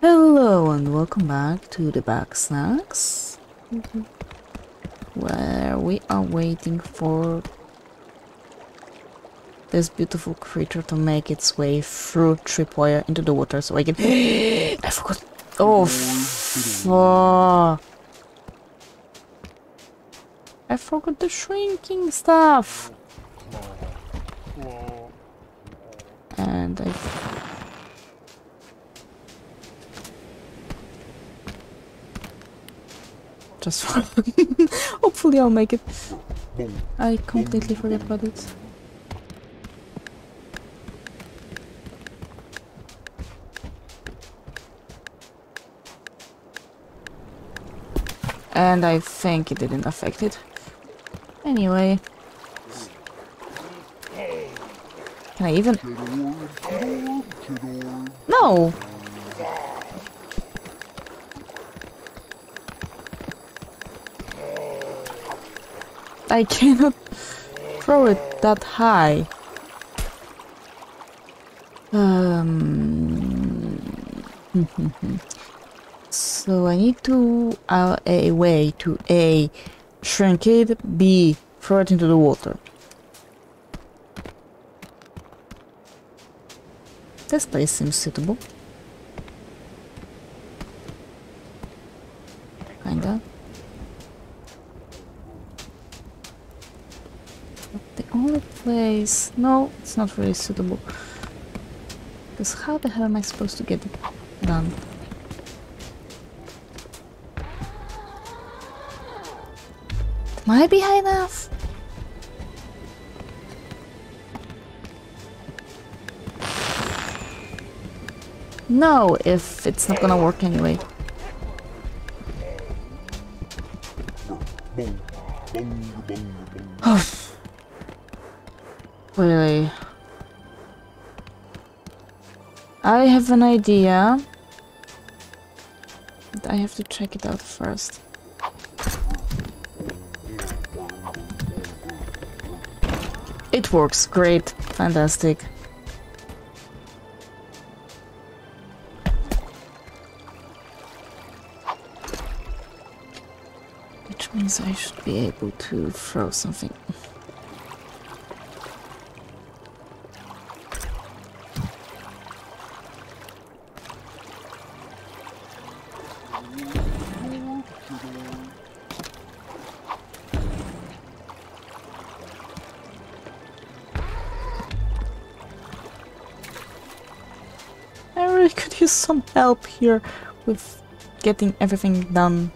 Hello and welcome back to the Bag Snacks, where we are waiting for this beautiful creature to make its way through Tripwire into the water so I can... I forgot... Oh, fuck! I forgot the shrinking stuff! And I... just hopefully I'll make it. I completely forget about it. And I think it didn't affect it. Anyway. Can I even... No! I cannot throw it that high. So I need to a way to A, shrink it, B, throw it into the water. This place seems suitable. Kinda. Place. No, it's not really suitable. Because how the hell am I supposed to get it done? Am I behind enough? No, if it's not gonna work anyway. Really? I have an idea. But I have to check it out first. It works great. Fantastic. Which means I should be able to throw something. Some help here with getting everything done.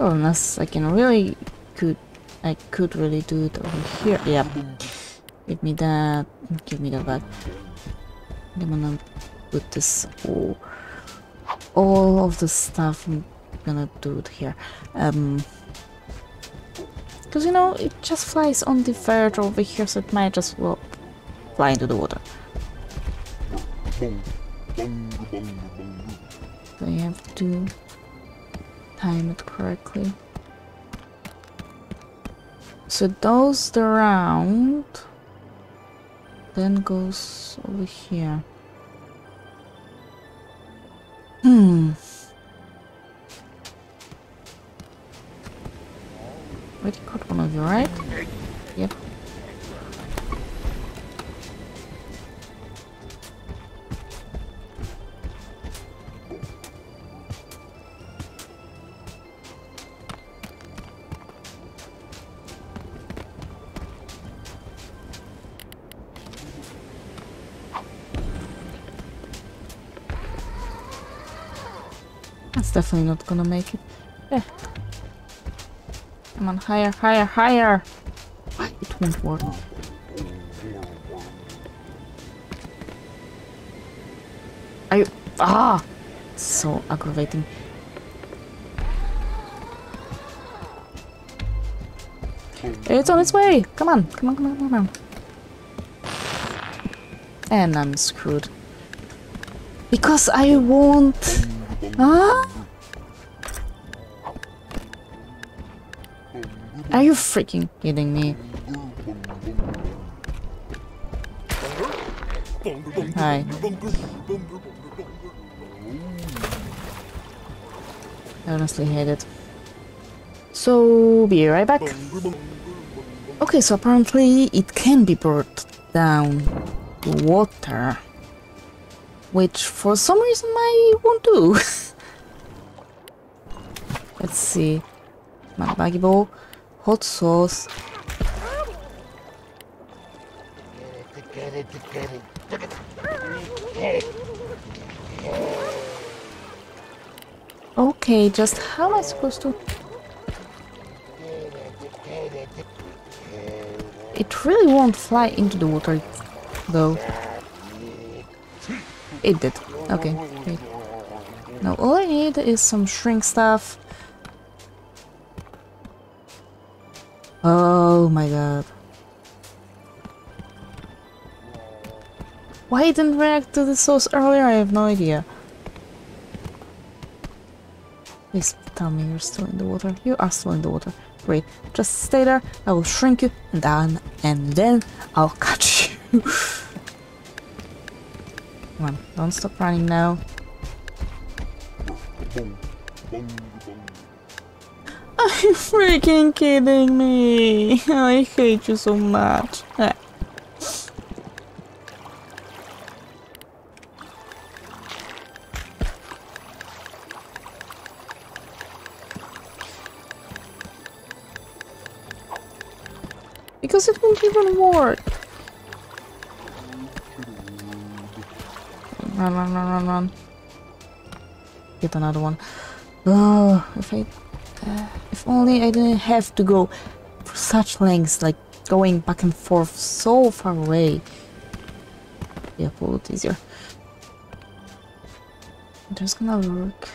Oh, unless I can really I could really do it over here. Yeah. Give me that. Give me that back. I'm gonna put this all of the stuff. I'm gonna do it here. Because, you know, it just flies on the verge over here, so it might just fly into the water. So you have to time it correctly. So it goes around, then goes over here. Wait, you caught one of you, right? Yep. That's definitely not gonna make it. Yeah. Come on, higher, higher, higher! It won't work. Ah! So aggravating. It's on its way! Come on, come on, come on, come on. And I'm screwed. Because I won't... Huh? Are you freaking kidding me? Hi. I honestly hate it. So, be right back. Okay, so apparently it can be brought down to water, which for some reason I won't do. Let's see. My baggy ball, hot sauce. Okay, just how am I supposed to? It really won't fly into the water, though. It did. Okay, great. Now all I need is some shrink stuff. Oh my god. Why I didn't react to the sauce earlier? I have no idea. Please tell me you're still in the water. You are still in the water. Great. Just stay there. I will shrink you down and then I'll catch you. Come on. Don't stop running now. Are you freaking kidding me? I hate you so much. Because it won't even work. Run, run, run, run, run. Get another one. Oh, if only I didn't have to go for such lengths, like going back and forth so far away. Yeah, a lot easier. I'm just gonna work.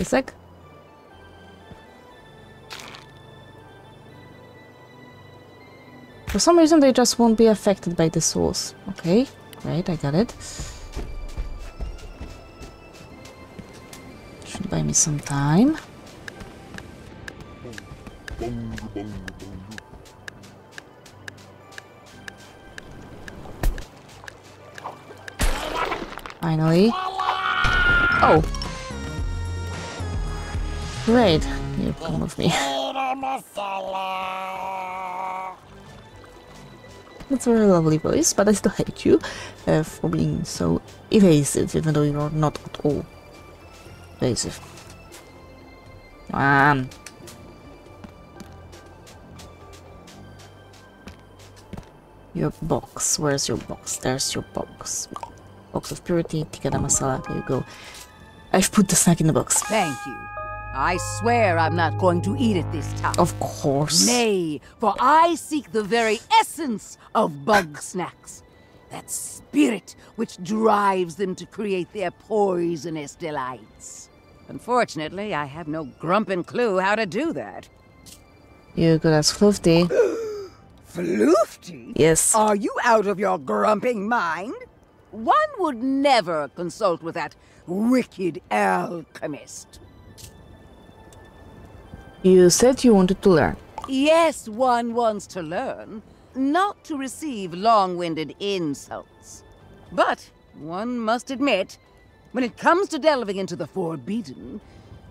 A sec. For some reason they just won't be affected by the sauce. Okay, great, I got it. Should buy me some time. Finally. Oh! Great, you come with me. That's a very lovely voice, but I still hate you for being so evasive, even though you're not at all evasive. Your box. Where's your box? There's your box. Box of purity, tikka masala. There you go. I've put the snack in the box. Thank you. I swear I'm not going to eat it this time. Of course. Nay, for I seek the very essence of bug snacks. That spirit which drives them to create their poisonous delights. Unfortunately, I have no grumpin' clue how to do that. You could ask Floofty. Floofty? Yes. Are you out of your grumping mind? One would never consult with that wicked alchemist. You said you wanted to learn. Yes, one wants to learn, not to receive long-winded insults. But one must admit, when it comes to delving into the forbidden,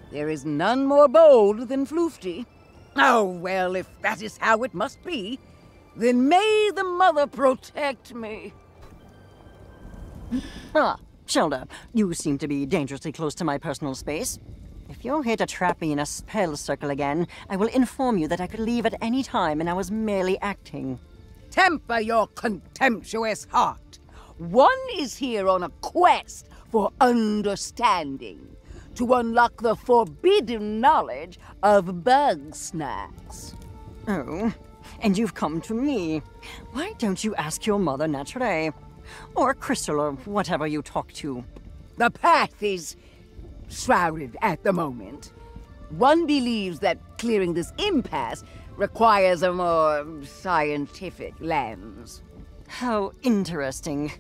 there is none more bold than Floofty. Oh, well, if that is how it must be, then may the mother protect me. Ah, Shelda, you seem to be dangerously close to my personal space. If you're here to trap me in a spell circle again, I will inform you that I could leave at any time and I was merely acting. Temper your contemptuous heart. One is here on a quest for understanding, to unlock the forbidden knowledge of bug snacks. Oh, and you've come to me. Why don't you ask your mother Naturae? Or Crystal or whatever you talk to. The path is shrouded at the moment. One believes that clearing this impasse requires a more scientific lens. How interesting.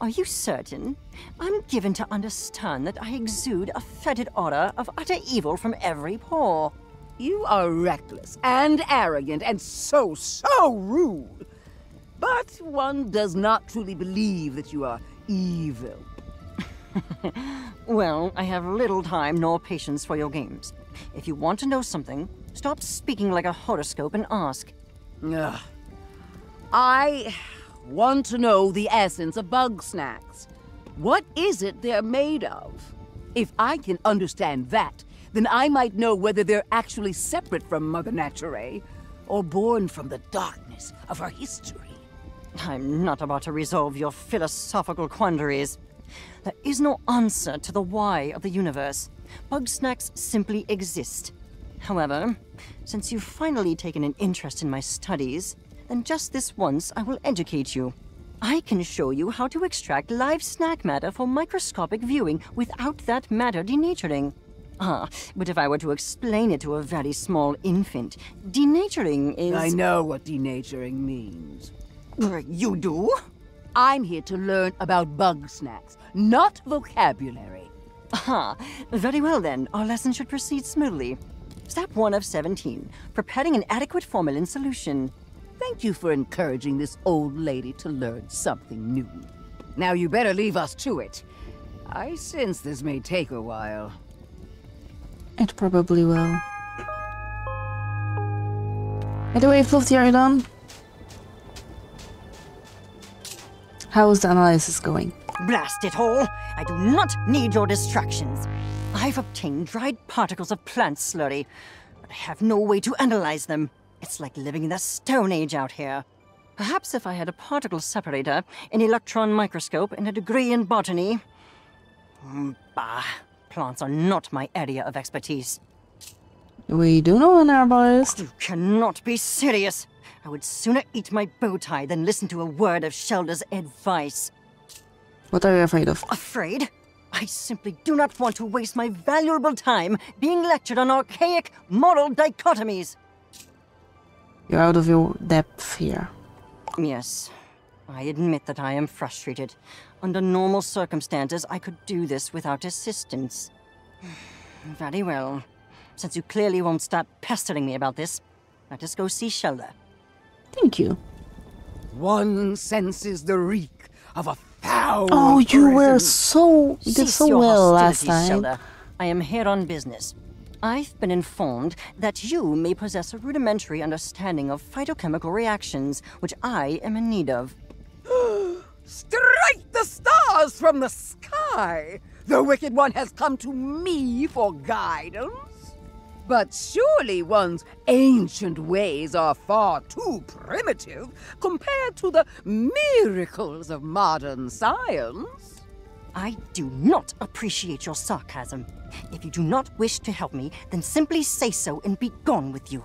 Are you certain? I'm given to understand that I exude a fetid odor of utter evil from every pore. You are reckless and arrogant and so rude. But one does not truly believe that you are evil. Well, I have little time nor patience for your games. If you want to know something, stop speaking like a horoscope and ask. Ugh. I want to know the essence of bug snacks. What is it they're made of? If I can understand that, then I might know whether they're actually separate from Mother Naturae or born from the darkness of her history. I'm not about to resolve your philosophical quandaries. There is no answer to the why of the universe. Bug snacks simply exist. However, since you've finally taken an interest in my studies, then just this once I will educate you. I can show you how to extract live snack matter for microscopic viewing without that matter denaturing. Ah, but if I were to explain it to a very small infant, denaturing is... I know what denaturing means. You do? I'm here to learn about bug snacks, not vocabulary. Ah, very well then. Our lesson should proceed smoothly. Step 1 of 17. Preparing an adequate formalin solution. Thank you for encouraging this old lady to learn something new. Now you better leave us to it. I sense this may take a while. It probably will. By the way, Floofty, are you done? How is the analysis going? Blast it all! I do not need your distractions. I've obtained dried particles of plant slurry, but I have no way to analyze them. It's like living in the Stone Age out here. Perhaps if I had a particle separator, an electron microscope, and a degree in botany... Bah, plants are not my area of expertise. We do know an herbalist. You cannot be serious. I would sooner eat my bow tie than listen to a word of Shelda's advice. What are you afraid of? Afraid? I simply do not want to waste my valuable time being lectured on archaic moral dichotomies. You're out of your depth here. Yes. I admit that I am frustrated. Under normal circumstances, I could do this without assistance. Very well. Since you clearly won't stop pestering me about this, let us go see Shelda. Thank you. One senses the reek of a foul. Oh, you were so... You did so well last time. Shelda, I am here on business. I've been informed that you may possess a rudimentary understanding of phytochemical reactions, which I am in need of. Strike the stars from the sky! The Wicked One has come to me for guidance. But surely one's ancient ways are far too primitive compared to the miracles of modern science. I do not appreciate your sarcasm. If you do not wish to help me, then simply say so and be gone with you.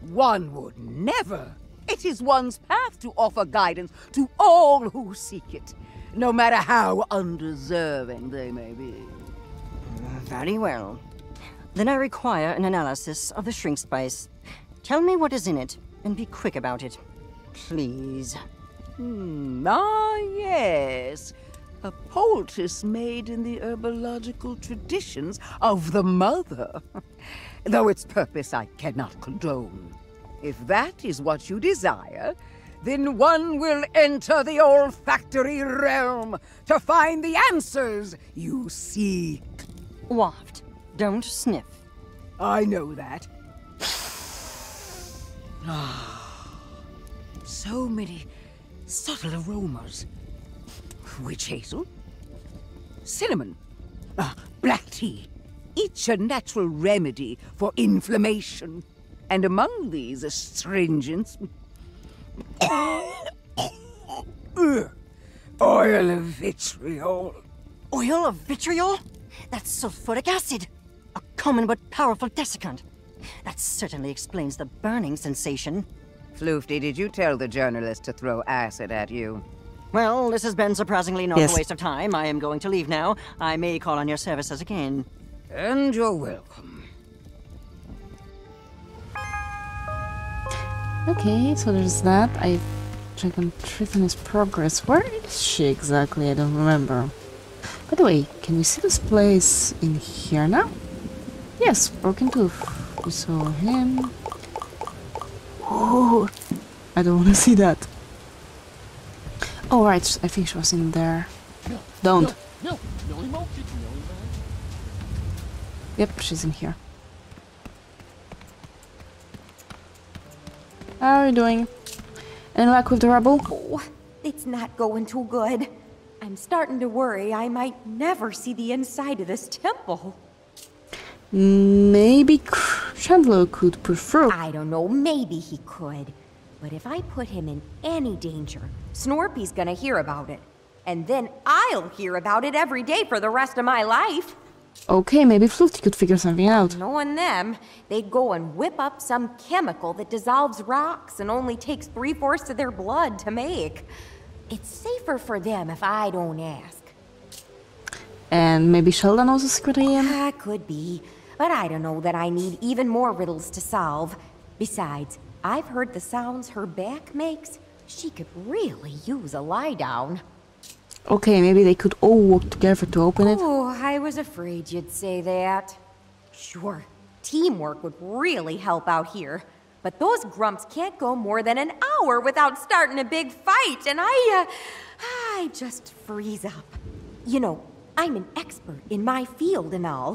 One would never. It is one's path to offer guidance to all who seek it, no matter how undeserving they may be. Very well. Then I require an analysis of the shrink spice. Tell me what is in it and be quick about it, please. Yes. A poultice made in the herbological traditions of the mother, though its purpose I cannot condone. If that is what you desire, then one will enter the olfactory realm to find the answers you seek. Waft, don't sniff. I know that. So many subtle aromas. Witch hazel, cinnamon, black tea, each a natural remedy for inflammation. And among these astringents, oil of vitriol. Oil of vitriol? That's sulfuric acid, a common but powerful desiccant. That certainly explains the burning sensation. Floofty, did you tell the journalist to throw acid at you? Well, this has been surprisingly not a waste of time. I am going to leave now. I may call on your services again. And you're welcome. Okay, so there's that. I check on Triffany's progress. Where is she exactly? I don't remember. By the way, can we see this place in here now? Yes, Broken Tooth. We saw him. Oh, I don't want to see that. Oh, right. I think she was in there. No, don't. No, no emotion, no emotion. Yep, she's in here. How are you doing? Any luck with the rubble? Oh, it's not going too good. I'm starting to worry I might never see the inside of this temple. Maybe Chandler could prefer. I don't know, maybe he could. But if I put him in any danger, Snorpy's gonna hear about it. And then I'll hear about it every day for the rest of my life. Okay, maybe Floofty could figure something out. Knowing them, they'd go and whip up some chemical that dissolves rocks and only takes 3/4 of their blood to make. It's safer for them if I don't ask. And maybe Shelda knows a secret again? Could be. But I don't know that I need even more riddles to solve. Besides, I've heard the sounds her back makes. She could really use a lie down. Okay, maybe they could all work together to open it. Oh, I was afraid you'd say that. Sure, teamwork would really help out here. But those grumps can't go more than an hour without starting a big fight, and I just freeze up. You know, I'm an expert in my field and all,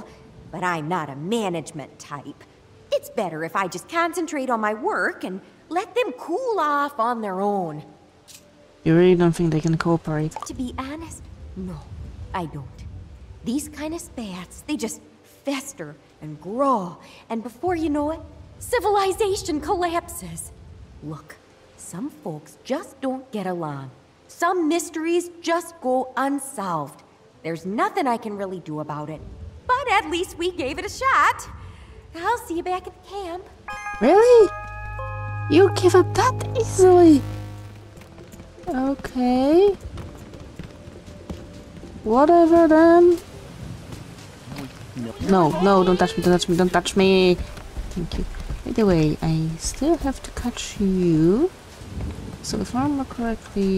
but I'm not a management type. It's better if I just concentrate on my work and let them cool off on their own. You really don't think they can cooperate? To be honest, no, I don't. These kind of spats, they just fester and grow, and before you know it, civilization collapses. Look, some folks just don't get along. Some mysteries just go unsolved. There's nothing I can really do about it. But at least we gave it a shot. I'll see you back at camp. Really? You give up that easily? Okay. Whatever then. No, don't touch me, don't touch me, don't touch me. Thank you. By the way, I still have to catch you. So if I remember correctly...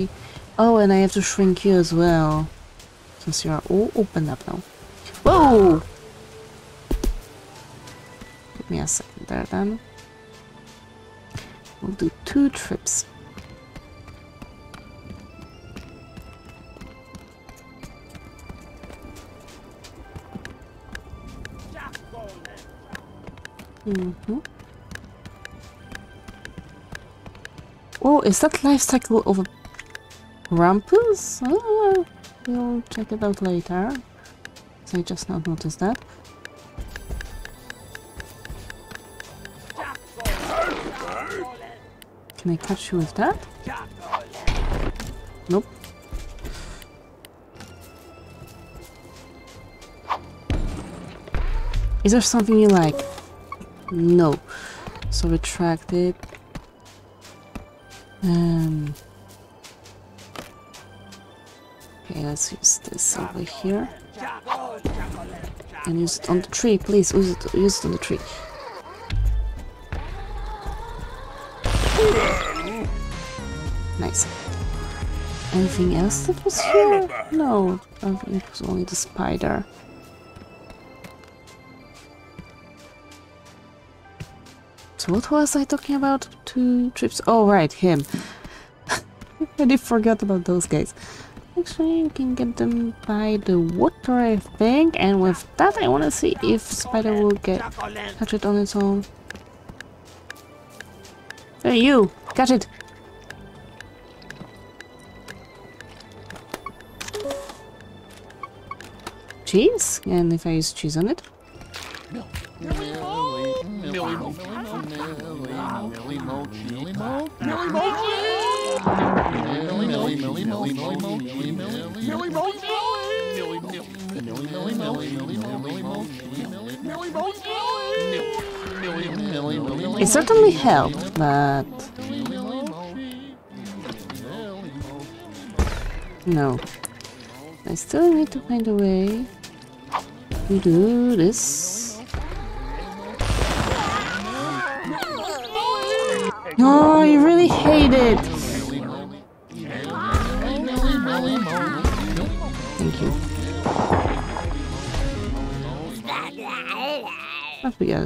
Oh, and I have to shrink you as well. Since you are all opened up now. Whoa! Give me a second there then. We'll do 2 trips. Mm-hmm. Oh, is that life cycle of a Grumpus? Oh, we'll check it out later. So I just not noticed that. Can I catch you with that? Nope. Is there something you like? No, so retract it. Okay, let's use this over here and use it on the tree, please. Use it on the tree. Nice. Anything else that was here? No, I think it was only the spider. So what was I talking about? 2 trips. Oh, right, him. I did forget about those guys. Actually, you can get them by the water, I think. And with that, I want to see if spider will get catch it on its own. Hey, you! Catch it! Cheese? And if I use cheese on it? It certainly helped, but no. I still need to find a way to do this. No, I really hate it. Thank you. Off we go.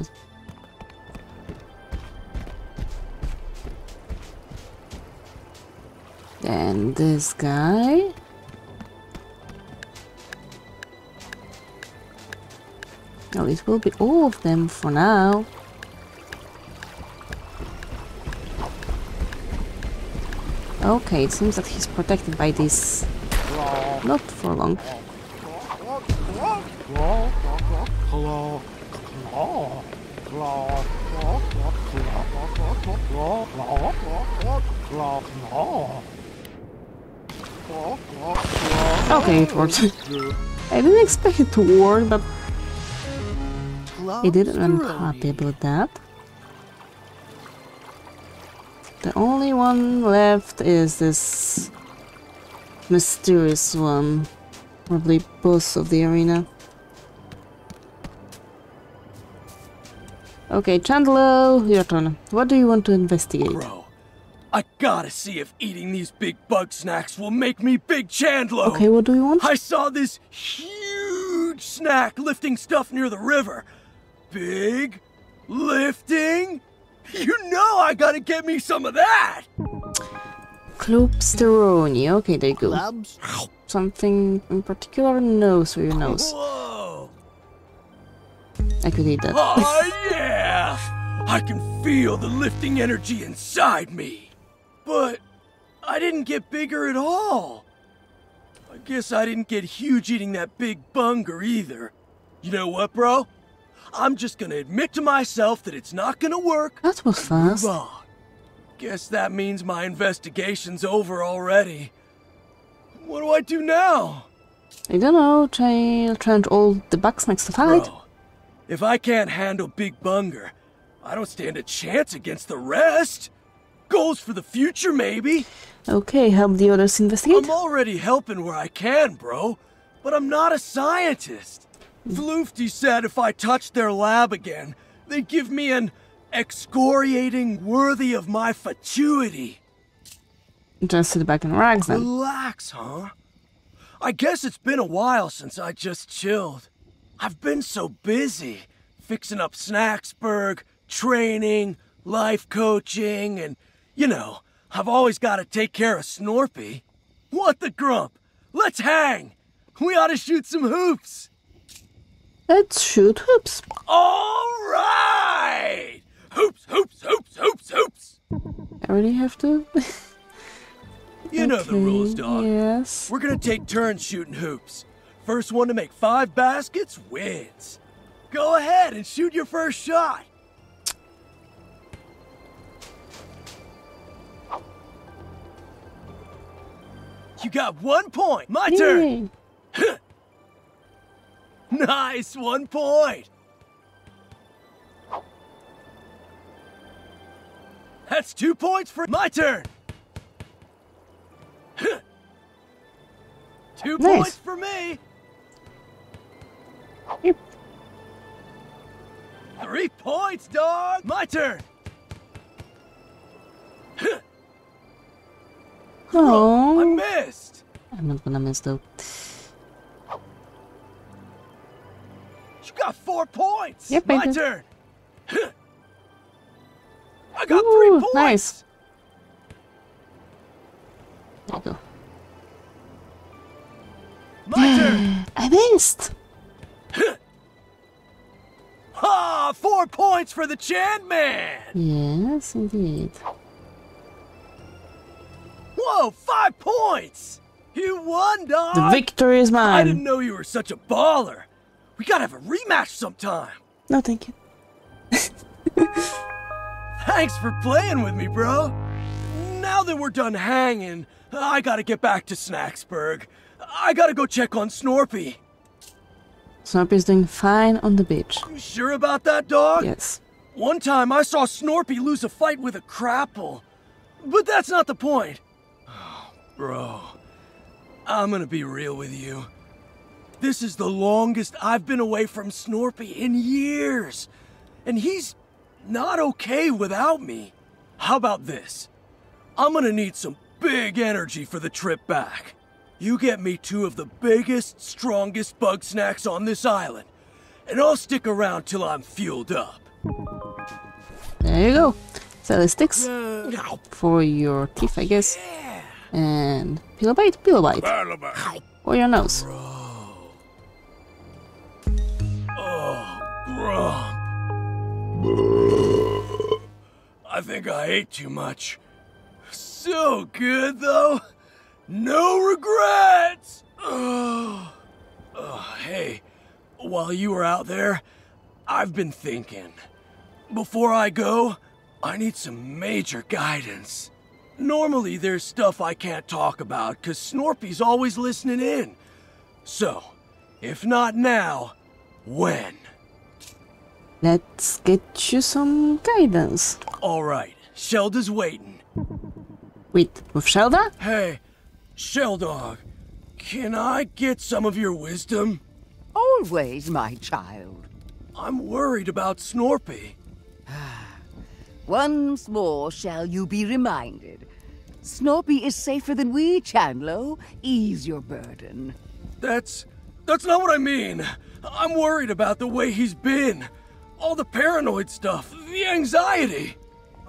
Then this guy. Now it will be all of them for now. Okay, it seems that he's protected by this. Not for long. Okay, it worked. I didn't expect it to work, but it did, and I'm happy about that. The only one left is this mysterious one, probably boss of the arena. Okay, Chandler, your turn. What do you want to investigate? Bro, I gotta see if eating these big bug snacks will make me Big Chandler. Okay, what do you want? I saw this huge snack lifting stuff near the river. Big lifting? You know I gotta get me some of that! Clubsteroni. Okay, there you go. Clubs? Something in particular? No, so your nose. Whoa. I could eat that. Oh, yeah! I can feel the lifting energy inside me. But I didn't get bigger at all. I guess I didn't get huge eating that Big Bunger either. You know what, bro? I'm just gonna admit to myself that it's not gonna work. That was fast. Move on. Guess that means my investigation's over already. What do I do now? I don't know. Try all the bug snacks to fight. Bro, if I can't handle Big Bunger, I don't stand a chance against the rest. Goals for the future, maybe. Okay, help the others investigate. I'm already helping where I can, bro, but I'm not a scientist. Floofty said if I touched their lab again, they'd give me an excoriating worthy of my fatuity. Just sit back and relax then. Relax, huh? I guess it's been a while since I just chilled. I've been so busy fixing up Snacksburg, training, life coaching, and, you know, I've always got to take care of Snorpy. What the grump? Let's hang! We ought to shoot some hoops! Let's shoot hoops. All right! Hoops, hoops, hoops, hoops, hoops! I really have to? You know the rules, dog. Yes. We're gonna take turns shooting hoops. First one to make 5 baskets wins. Go ahead and shoot your first shot. You got 1 point. My turn. Nice, 1 point. That's 2 points for my turn. 2 points for me. Yep. 3 points, dog. My turn. Oh, I missed. I'm not gonna miss though. You got 4 points. Yep, my turn. I got 3 points. Nice. There you go. My turn. I missed. Ah, 4 points for the Chan Man. Yes, indeed. Whoa, 5 points. You won, dog. The victory is mine. I didn't know you were such a baller. We gotta have a rematch sometime! No, thank you. Thanks for playing with me, bro! Now that we're done hanging, I gotta get back to Snacksburg. I gotta go check on Snorpy. Snorpy's doing fine on the beach. You sure about that, dog? Yes. One time I saw Snorpy lose a fight with a crapple. But that's not the point. Oh, bro, I'm gonna be real with you. This is the longest I've been away from Snorpy in years, and he's not okay without me. How about this? I'm gonna need some big energy for the trip back. You get me 2 of the biggest, strongest bug snacks on this island, and I'll stick around till I'm fueled up. There you go. Sell the sticks for your teeth, I guess. Yeah. And pillow bite, or your nose. Oh, I think I ate too much. So good though, no regrets. Hey, while you were out there, I've been thinking. Before I go, I need some major guidance. Normally there's stuff I can't talk about because Snorpy's always listening in. So, if not now, when? Let's get you some guidance. Alright, Shelda's waiting. Wait, with Shelda? Hey, Sheldog, can I get some of your wisdom? Always, my child. I'm worried about Snorpy. Once more shall you be reminded. Snorpy is safer than we, Chandler. Ease your burden. That's not what I mean. I'm worried about the way he's been. All the paranoid stuff, the anxiety.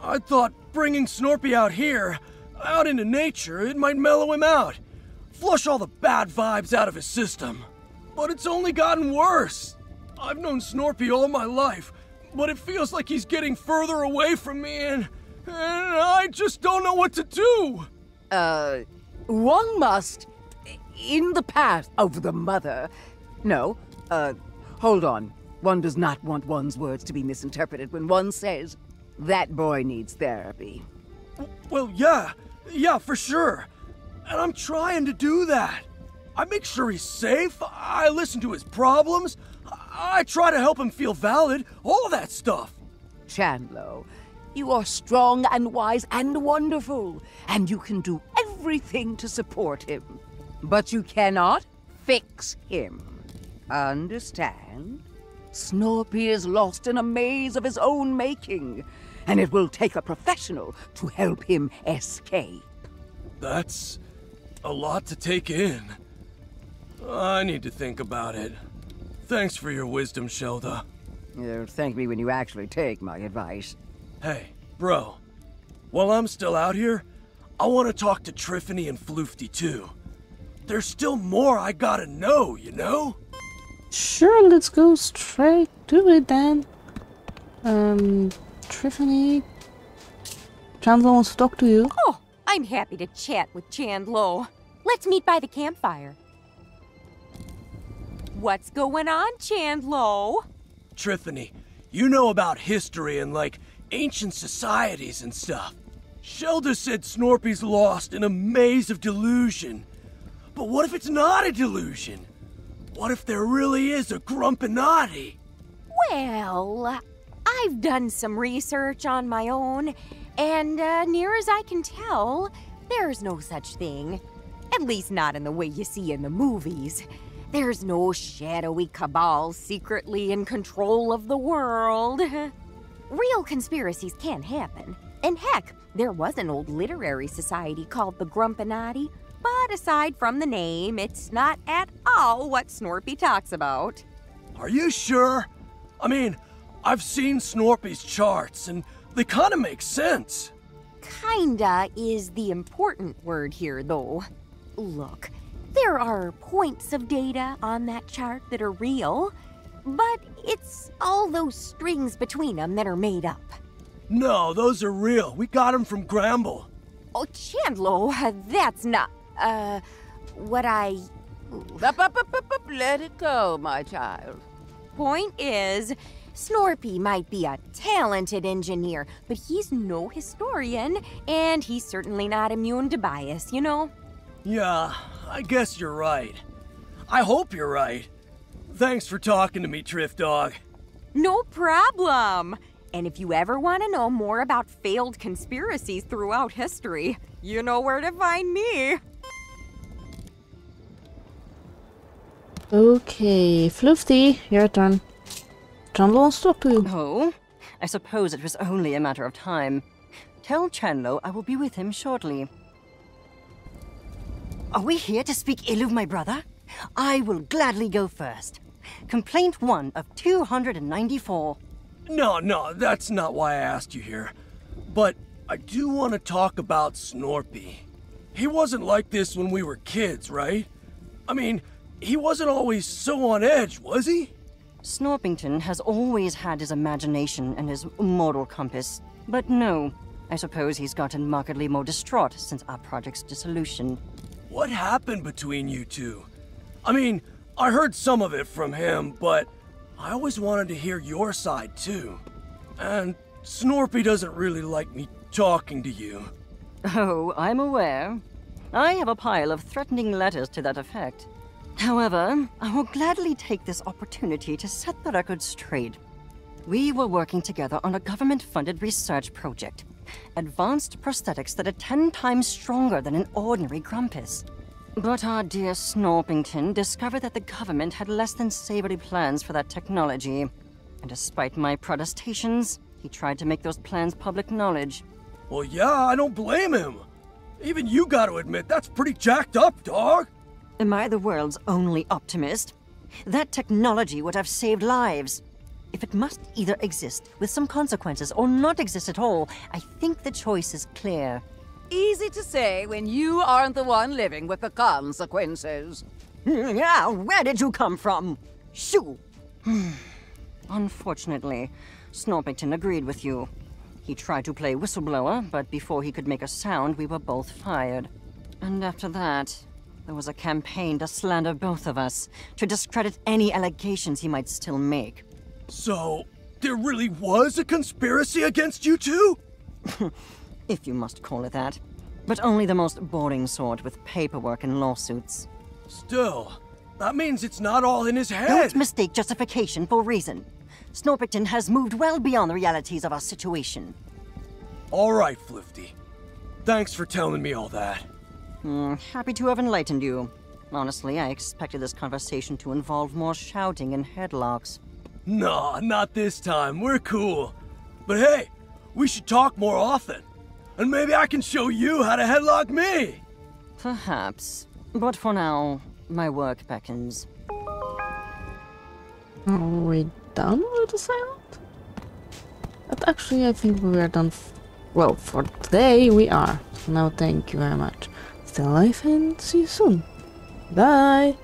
I thought bringing Snorpy out here, out into nature, it might mellow him out. Flush all the bad vibes out of his system. But it's only gotten worse. I've known Snorpy all my life. But it feels like he's getting further away from me, and I just don't know what to do. One must, in the path of the mother. No, hold on. One does not want one's words to be misinterpreted when one says, that boy needs therapy. Well, yeah, for sure. And I'm trying to do that. I make sure he's safe, I listen to his problems, I try to help him feel valid, all that stuff. Chandler, you are strong and wise and wonderful, and you can do everything to support him. But you cannot fix him. Understand? Snorpy is lost in a maze of his own making, and it will take a professional to help him escape. That's a lot to take in. I need to think about it. Thanks for your wisdom, Shelda. You'll thank me when you actually take my advice. Hey, bro. While I'm still out here, I want to talk to Triffany and Floofty too. There's still more I gotta know, you know? Sure, let's go straight to it then. Triffany... Chandler wants to talk to you. Oh, I'm happy to chat with Chandler. Let's meet by the campfire. What's going on, Chandler? Triffany, you know about history and, like, ancient societies and stuff. Shelda said Snorpy's lost in a maze of delusion. But what if it's not a delusion? What if there really is a Grumpinati? Well, I've done some research on my own, and near as I can tell, there's no such thing. At least not in the way you see in the movies. There's no shadowy cabal secretly in control of the world. Real conspiracies can happen. And heck, there was an old literary society called the Grumpinati, but aside from the name, it's not at all what Snorpy talks about. Are you sure? I mean, I've seen Snorpy's charts, and they kinda make sense. Kinda is the important word here, though. Look. There are points of data on that chart that are real, but it's all those strings between them that are made up. No, those are real. We got them from Gramble. Oh, Chandler, that's not, what I... Let it go, my child. Point is, Snorpy might be a talented engineer, but he's no historian, and he's certainly not immune to bias, you know? Yeah, I guess you're right. I hope you're right. Thanks for talking to me, Triff Dog. No problem. And if you ever want to know more about failed conspiracies throughout history, you know where to find me. Okay, Floofty, your turn. Chandler wants to talk to you. Oh, I suppose it was only a matter of time. Tell Chandler I will be with him shortly. Are we here to speak ill of my brother? I will gladly go first. Complaint 1 of 294. No, that's not why I asked you here. But I do want to talk about Snorpy. He wasn't like this when we were kids, right? I mean, he wasn't always so on edge, was he? Snorpington has always had his imagination and his moral compass, but no, I suppose he's gotten markedly more distraught since our project's dissolution. What happened between you two? I mean, I heard some of it from him, but I always wanted to hear your side too. And Snorpy doesn't really like me talking to you. Oh, I'm aware. I have a pile of threatening letters to that effect. However, I will gladly take this opportunity to set the record straight. We were working together on a government-funded research project. Advanced prosthetics that are 10 times stronger than an ordinary Grumpus. But our dear Snorpington discovered that the government had less than savory plans for that technology. And despite my protestations, he tried to make those plans public knowledge. Well, yeah, I don't blame him. Even you got to admit, that's pretty jacked up, dog. Am I the world's only optimist? That technology would have saved lives. If it must either exist with some consequences or not exist at all, I think the choice is clear. Easy to say when you aren't the one living with the consequences. Yeah, where did you come from? Shoo! Unfortunately, Snorpington agreed with you. He tried to play whistleblower, but before he could make a sound, we were both fired. And after that, there was a campaign to slander both of us, to discredit any allegations he might still make. So, there really was a conspiracy against you two? If you must call it that. But only the most boring sort, with paperwork and lawsuits. Still, that means it's not all in his head. Don't mistake justification for reason. Snorpington has moved well beyond the realities of our situation. All right, Floofty. Thanks for telling me all that. Happy to have enlightened you. Honestly, I expected this conversation to involve more shouting and headlocks. Nah, not this time. We're cool. But hey, we should talk more often. And maybe I can show you how to headlock me. Perhaps. But for now, my work beckons. Are we done with the sound? But actually, I think we are done. Well, for today we are. So now, thank you very much. Stay alive and see you soon. Bye.